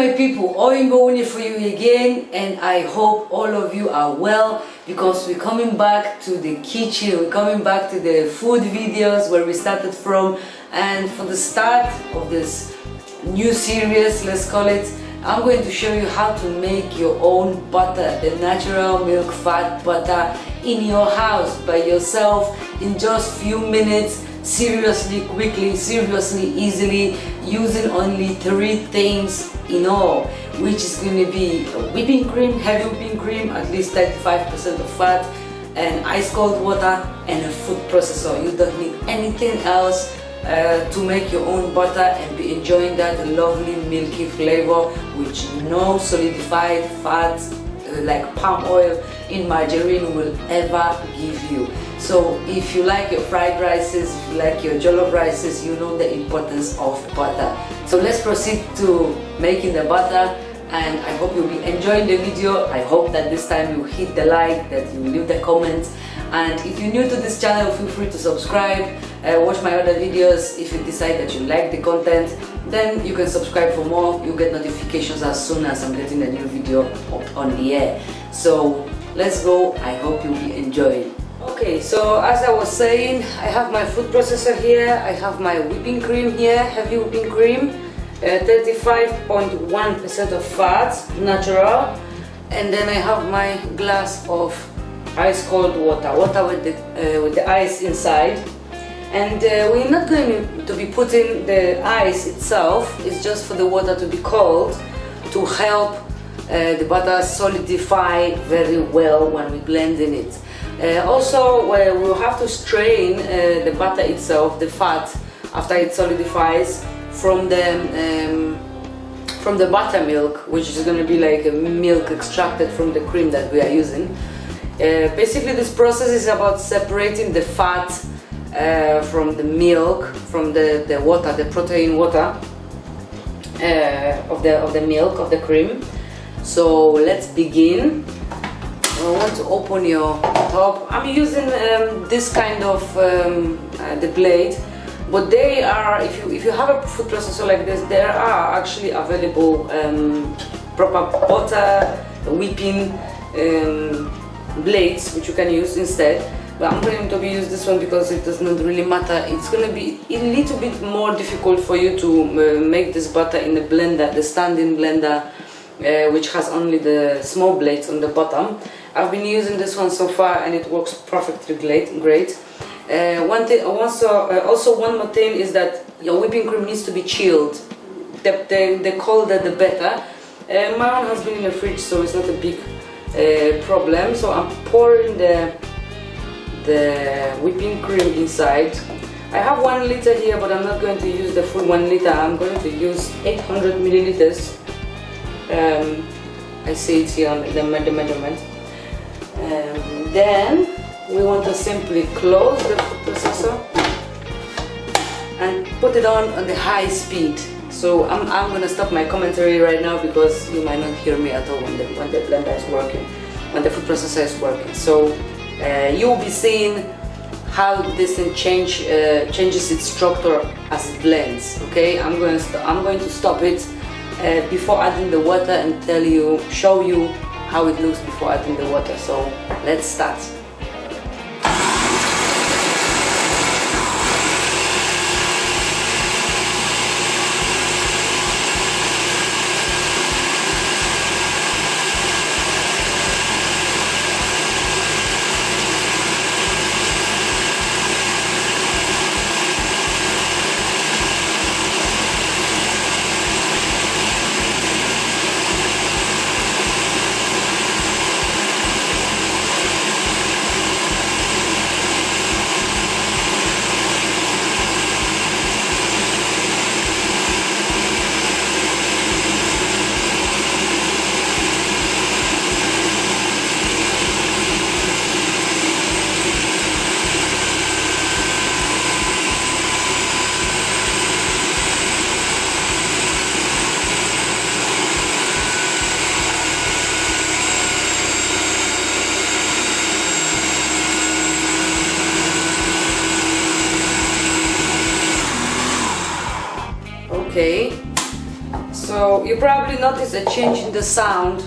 my people, Oyinbo Nwunye for you again, and I hope all of you are well because we're coming back to the kitchen, we're coming back to the food videos where we started from. And for the start of this new series, let's call it, I'm going to show you how to make your own butter, the natural milk fat butter in your house by yourself in just few minutes. Seriously, quickly, seriously, easily, using only 3 things in all, which is going to be a whipping cream, heavy whipping cream, at least 35% of fat, and ice cold water, and a food processor. You don't need anything else to make your own butter and be enjoying that lovely milky flavor with no solidified fat like palm oil in margarine will ever give you. So if you like your fried rices, if you like your jollof rices, you know the importance of butter. So let's proceed to making the butter, and I hope you'll be enjoying the video. I hope that this time you hit the like, that you leave the comments, and if you're new to this channel, feel free to subscribe, watch my other videos. If you decide that you like the content, then you can subscribe for more. You get notifications as soon as I'm getting a new video up on the air. So let's go, I hope you'll be enjoying. Okay, so as I was saying, I have my food processor here, I have my whipping cream here, heavy whipping cream, 35.1% of fat, natural, and then I have my glass of ice cold water, water with the ice inside. And we're not going to be putting the ice itself, it's just for the water to be cold to help the butter solidify very well when we're blending it. Also, we'll have to strain the butter itself, the fat, after it solidifies from the buttermilk, which is going to be like a milk extracted from the cream that we are using. Basically, this process is about separating the fat from the milk, from the water, the protein water of the milk, of the cream. So let's begin. I want to open your top. I'm using this kind of the blade, but they are, if you have a food processor like this, there are actually available proper butter whipping blades which you can use instead. But I'm going to be using this one because it does not really matter. It's going to be a little bit more difficult for you to make this butter in the blender, the standing blender, which has only the small blades on the bottom. I've been using this one so far and it works perfectly great. One more thing is that your whipping cream needs to be chilled. The colder the better. My one has been in the fridge, so it's not a big problem. So I'm pouring the whipping cream inside. I have 1 liter here, but I'm not going to use the full 1 liter. I'm going to use 800 milliliters. I see it here on the measurement. Then we want to simply close the food processor and put it on the high speed. So I'm gonna stop my commentary right now because you might not hear me at all when the blender is working, when the food processor is working. So you'll be seeing how this thing changes its structure as it blends. Okay, I'm going to stop it before adding the water and show you how it looks before adding the water. So let's start. You probably notice a change in the sound.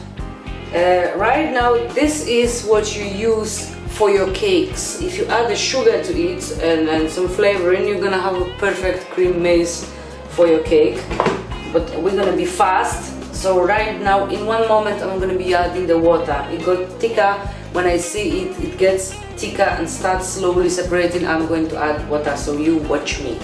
Right now, this is what you use for your cakes. If you add the sugar to it and some flavoring, you're gonna have a perfect cream maize for your cake. But we're gonna be fast, so right now, in one moment, I'm gonna be adding the water. It got thicker. When I see it, it gets thicker and starts slowly separating. I'm going to add water, so you watch me.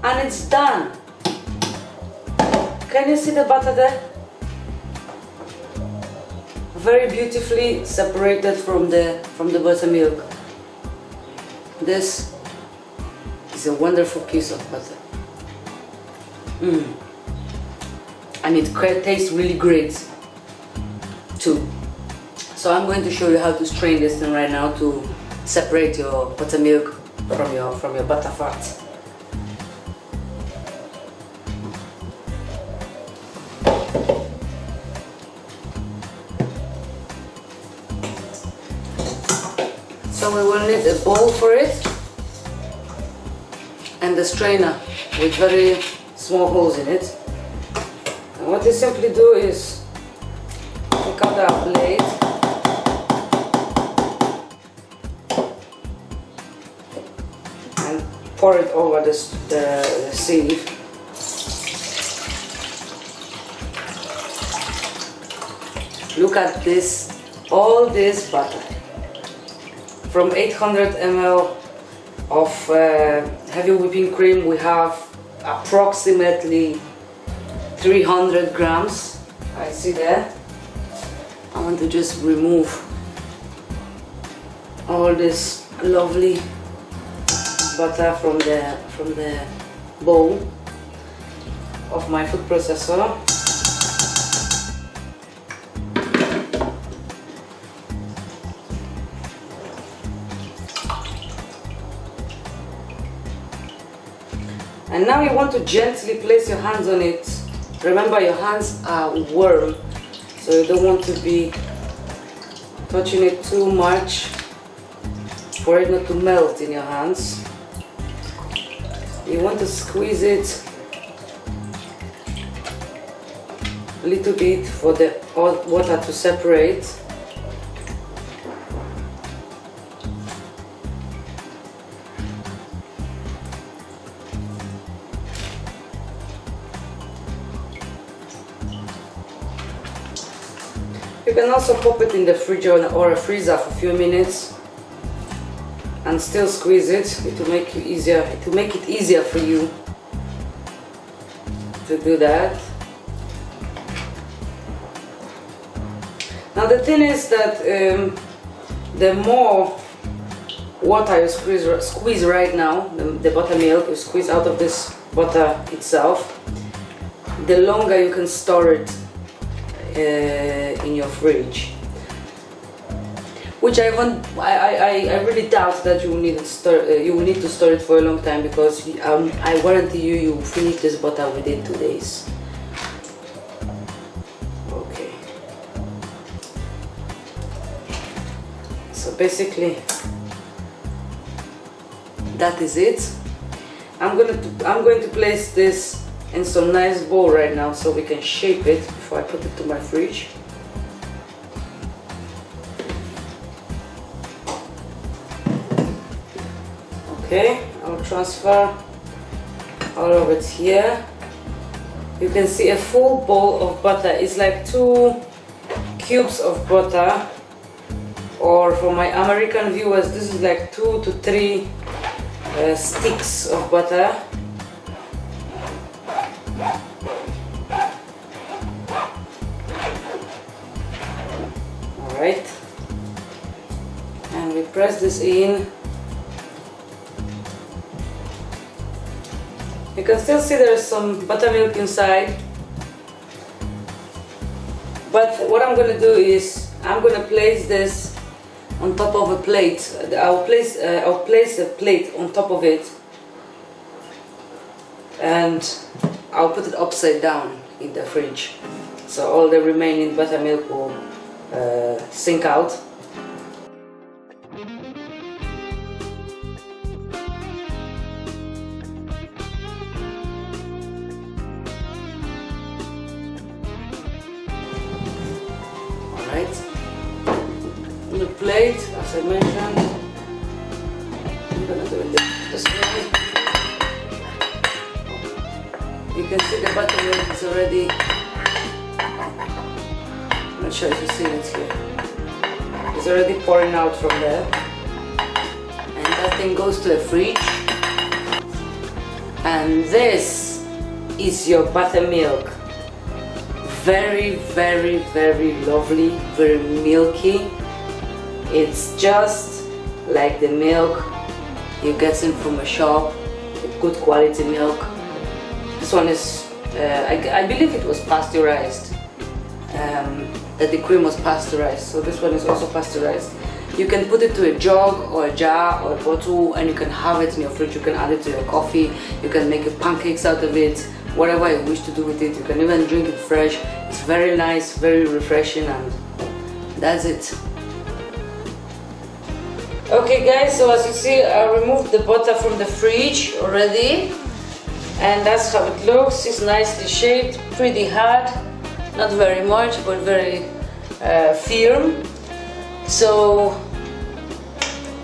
And it's done. Can you see the butter there? Very beautifully separated from the buttermilk. This is a wonderful piece of butter. And it tastes really great too. So I'm going to show you how to strain this thing right now to separate your buttermilk from your butter fat. So we will need a bowl for it and the strainer with very small holes in it. And what you simply do is pick up that blade and pour it over the sieve. Look at this, all this butter. From 800 ml of heavy whipping cream, we have approximately 300 grams. I see there. I want to just remove all this lovely butter from the bowl of my food processor. And now you want to gently place your hands on it. Remember, your hands are warm, so you don't want to be touching it too much for it not to melt in your hands. You want to squeeze it a little bit for the water to separate. You can also pop it in the fridge or a freezer for a few minutes and still squeeze it. It will make it easier for you to do that. Now the thing is that the more water you squeeze right now, the buttermilk you squeeze out of this butter itself, the longer you can store it in your fridge, which I really doubt that you will need to store. You will need to store it for a long time, because I guarantee you, you will finish this butter within 2 days. Okay. So basically, that is it. I'm going to place this in some nice bowl right now, so we can shape it before I put it to my fridge. Okay, I'll transfer all of it here. You can see a full bowl of butter. It's like 2 cubes of butter, or for my American viewers, this is like 2 to 3 sticks of butter. right? And we press this in. You can still see there is some buttermilk inside, but what I'm going to do is I'm going to place this on top of a plate. I'll place a plate on top of it, and I'll put it upside down in the fridge, so all the remaining buttermilk will sink out. Alright, on the plate, as I mentioned, I'm gonna do it this way. You can see the buttermilk is already, I'm not sure if you see it here, it's already pouring out from there, and that thing goes to a fridge. And this is your buttermilk. Very, very, very lovely, very milky. It's just like the milk you're getting from a shop with good quality milk. This one is, I believe it was pasteurized, that the cream was pasteurized, so this one is also pasteurized. You can put it to a jug or a jar or a bottle, and you can have it in your fridge. You can add it to your coffee, you can make pancakes out of it, whatever you wish to do with it. You can even drink it fresh. It's very nice, very refreshing, and that's it. Okay guys, so as you see, I removed the butter from the fridge already, and that's how it looks. It's nicely shaped, pretty hard, not very much, but very firm. So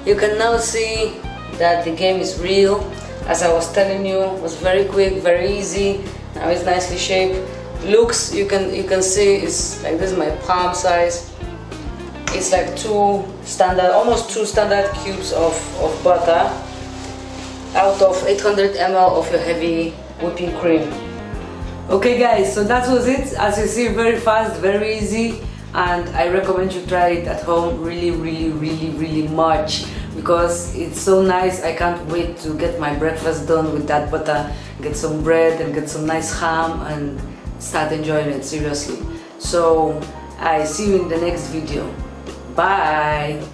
you can now see that the game is real. As I was telling you, it was very quick, very easy. Now it's nicely shaped. Looks, you can see it's like this is my palm size. It's like two standard, almost two standard cubes of butter out of 800 ml of your heavy whipping cream. Okay guys, so that was it. As you see, very fast, very easy, and I recommend you try it at home really much, because it's so nice. I can't wait to get my breakfast done with that butter, get some bread and get some nice ham and start enjoying it, seriously. So I see you in the next video. Bye!